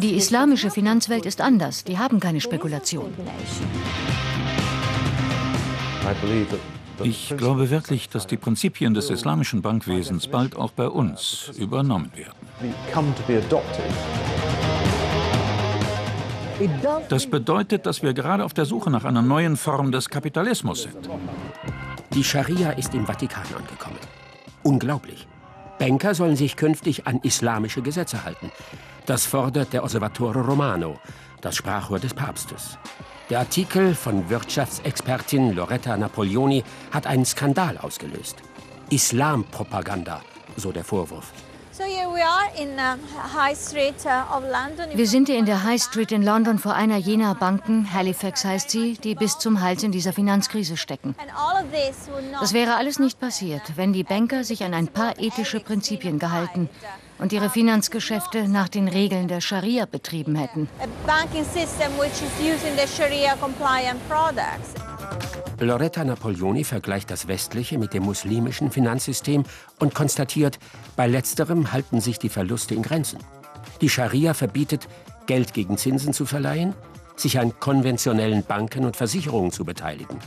Die islamische Finanzwelt ist anders. Die haben keine Spekulation. Ich glaube wirklich, dass die Prinzipien des islamischen Bankwesens bald auch bei uns übernommen werden. Das bedeutet, dass wir gerade auf der Suche nach einer neuen Form des Kapitalismus sind. Die Scharia ist im Vatikan angekommen. Unglaublich. Banker sollen sich künftig an islamische Gesetze halten. Das fordert der Osservatore Romano, das Sprachrohr des Papstes. Der Artikel von Wirtschaftsexpertin Loretta Napoleoni hat einen Skandal ausgelöst. Islampropaganda, so der Vorwurf. Wir sind hier in der High Street in London vor einer jener Banken, Halifax heißt sie, die bis zum Hals in dieser Finanzkrise stecken. Das wäre alles nicht passiert, wenn die Banker sich an ein paar ethische Prinzipien gehalten und ihre Finanzgeschäfte nach den Regeln der Scharia betrieben hätten. Loretta Napoleoni vergleicht das westliche mit dem muslimischen Finanzsystem und konstatiert, bei letzterem halten sich die Verluste in Grenzen. Die Scharia verbietet, Geld gegen Zinsen zu verleihen, sich an konventionellen Banken und Versicherungen zu beteiligen.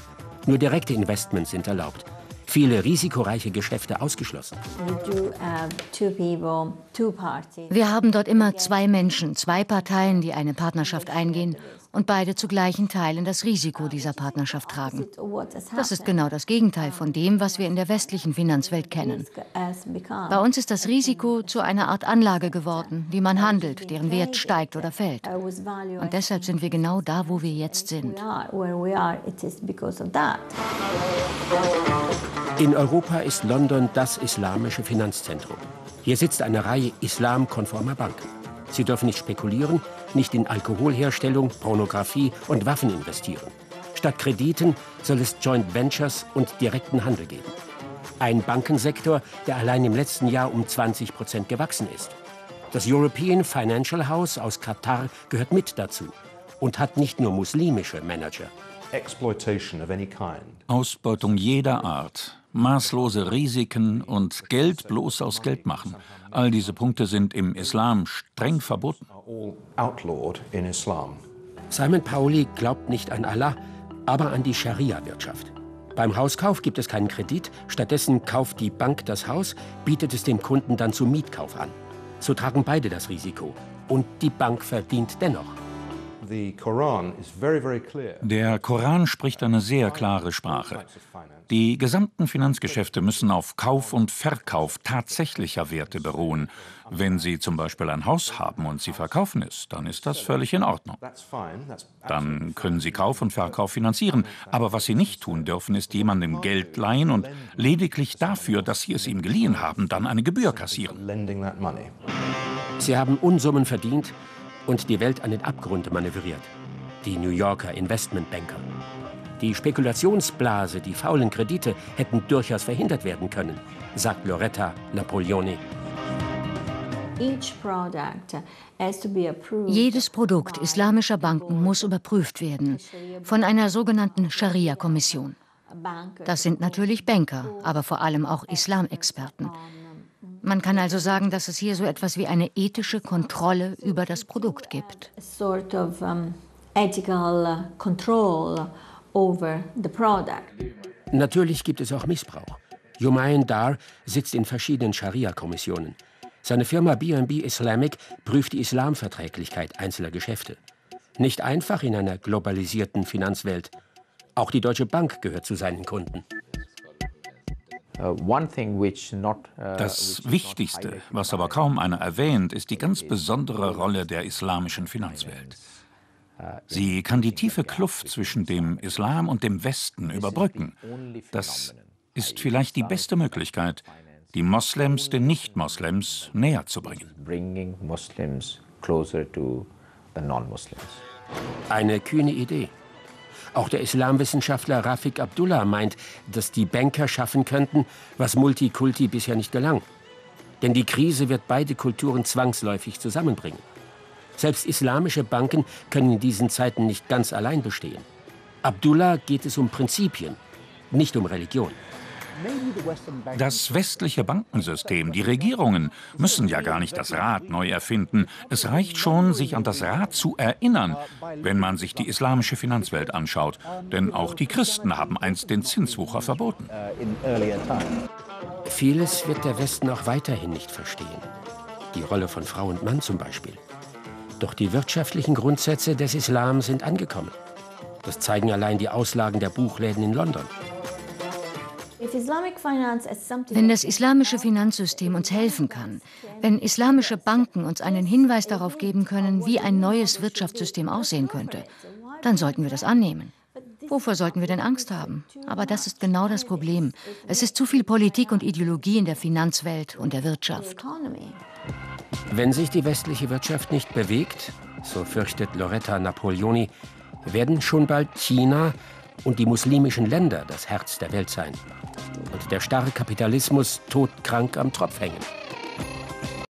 Nur direkte Investments sind erlaubt, viele risikoreiche Geschäfte ausgeschlossen. Wir haben dort immer zwei Menschen, zwei Parteien, die eine Partnerschaft eingehen und beide zu gleichen Teilen das Risiko dieser Partnerschaft tragen. Das ist genau das Gegenteil von dem, was wir in der westlichen Finanzwelt kennen. Bei uns ist das Risiko zu einer Art Anlage geworden, die man handelt, deren Wert steigt oder fällt. Und deshalb sind wir genau da, wo wir jetzt sind. In Europa ist London das islamische Finanzzentrum. Hier sitzt eine Reihe islamkonformer Banken. Sie dürfen nicht spekulieren, nicht in Alkoholherstellung, Pornografie und Waffen investieren. Statt Krediten soll es Joint Ventures und direkten Handel geben. Ein Bankensektor, der allein im letzten Jahr um 20% gewachsen ist. Das European Financial House aus Katar gehört mit dazu und hat nicht nur muslimische Manager. Ausbeutung jeder Art, maßlose Risiken und Geld bloß aus Geld machen. All diese Punkte sind im Islam streng verboten. Simon Pauli glaubt nicht an Allah, aber an die Scharia-Wirtschaft. Beim Hauskauf gibt es keinen Kredit, stattdessen kauft die Bank das Haus, bietet es dem Kunden dann zum Mietkauf an. So tragen beide das Risiko und die Bank verdient dennoch. Der Koran spricht eine sehr klare Sprache. Die gesamten Finanzgeschäfte müssen auf Kauf und Verkauf tatsächlicher Werte beruhen. Wenn Sie zum Beispiel ein Haus haben und Sie verkaufen es, dann ist das völlig in Ordnung. Dann können Sie Kauf und Verkauf finanzieren. Aber was Sie nicht tun dürfen, ist jemandem Geld leihen und lediglich dafür, dass Sie es ihm geliehen haben, dann eine Gebühr kassieren. Sie haben Unsummen verdient und die Welt an den Abgrund manövriert. Die New Yorker Investmentbanker. Die Spekulationsblase, die faulen Kredite hätten durchaus verhindert werden können, sagt Loretta Napoleoni. Jedes Produkt islamischer Banken muss überprüft werden von einer sogenannten Scharia-Kommission. Das sind natürlich Banker, aber vor allem auch Islamexperten. Man kann also sagen, dass es hier so etwas wie eine ethische Kontrolle über das Produkt gibt. Natürlich gibt es auch Missbrauch. Jumain Dar sitzt in verschiedenen Scharia-Kommissionen. Seine Firma B&B Islamic prüft die Islamverträglichkeit einzelner Geschäfte. Nicht einfach in einer globalisierten Finanzwelt. Auch die Deutsche Bank gehört zu seinen Kunden. Das Wichtigste, was aber kaum einer erwähnt, ist die ganz besondere Rolle der islamischen Finanzwelt. Sie kann die tiefe Kluft zwischen dem Islam und dem Westen überbrücken. Das ist vielleicht die beste Möglichkeit, die Moslems den Nicht-Moslems näher zu bringen. Eine kühne Idee. Auch der Islamwissenschaftler Rafik Abdullah meint, dass die Banker schaffen könnten, was Multikulti bisher nicht gelang. Denn die Krise wird beide Kulturen zwangsläufig zusammenbringen. Selbst islamische Banken können in diesen Zeiten nicht ganz allein bestehen. Abdullah geht es um Prinzipien, nicht um Religion. Das westliche Bankensystem, die Regierungen müssen ja gar nicht das Rad neu erfinden. Es reicht schon, sich an das Rad zu erinnern, wenn man sich die islamische Finanzwelt anschaut. Denn auch die Christen haben einst den Zinswucher verboten. Vieles wird der Westen auch weiterhin nicht verstehen. Die Rolle von Frau und Mann zum Beispiel. Doch die wirtschaftlichen Grundsätze des Islam sind angekommen. Das zeigen allein die Auslagen der Buchläden in London. Wenn das islamische Finanzsystem uns helfen kann, wenn islamische Banken uns einen Hinweis darauf geben können, wie ein neues Wirtschaftssystem aussehen könnte, dann sollten wir das annehmen. Wovor sollten wir denn Angst haben? Aber das ist genau das Problem. Es ist zu viel Politik und Ideologie in der Finanzwelt und der Wirtschaft. Wenn sich die westliche Wirtschaft nicht bewegt, so fürchtet Loretta Napoleoni, werden schon bald China und die muslimischen Länder das Herz der Welt sein und der starre Kapitalismus todkrank am Tropf hängen.